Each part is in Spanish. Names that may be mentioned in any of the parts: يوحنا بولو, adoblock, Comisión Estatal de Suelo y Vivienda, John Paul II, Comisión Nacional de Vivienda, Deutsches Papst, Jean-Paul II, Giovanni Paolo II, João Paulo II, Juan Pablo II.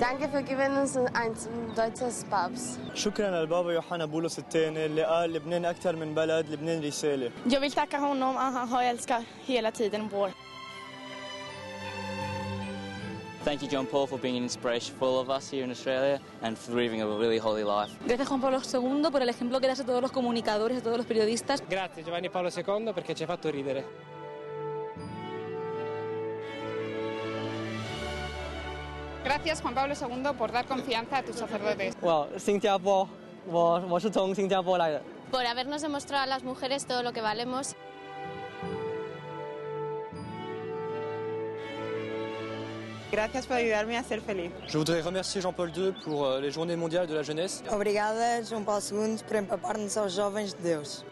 Danke für geben uns ein deutsches Papst. شكرا للبابا يوحنا بولو 16 اللي قال لبنان أكثر من بلد, لبنان رسالة. Jag vill tacka honom, han har älskat hela tiden vår. Thank you, John Paul, for being an inspiration for all of us here in Australia and for living a really holy life. Gracias, Juan Pablo II, por el ejemplo que das a todos los comunicadores, a todos los periodistas. Gracias, Giovanni Paolo II, perché ci ha fatto ridere. Gracias, Juan Pablo II, por dar confianza a tus sacerdotes. Por habernos demostrado a las mujeres todo lo que valemos. Gracias por ayudarme a ser feliz. Je voudrais remercier Jean-Paul II pour les Journées Mondiales de la Jeunesse. Obrigada, João Paulo II, por empaparnos aos jovens de Deus.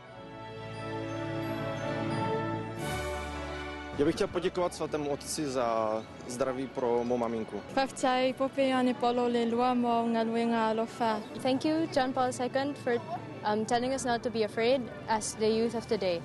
Já bych chtěl poděkovat svatému otci za zdraví pro mou maminku. Thank you, John Paul II, for telling us not to be afraid as the youth of today.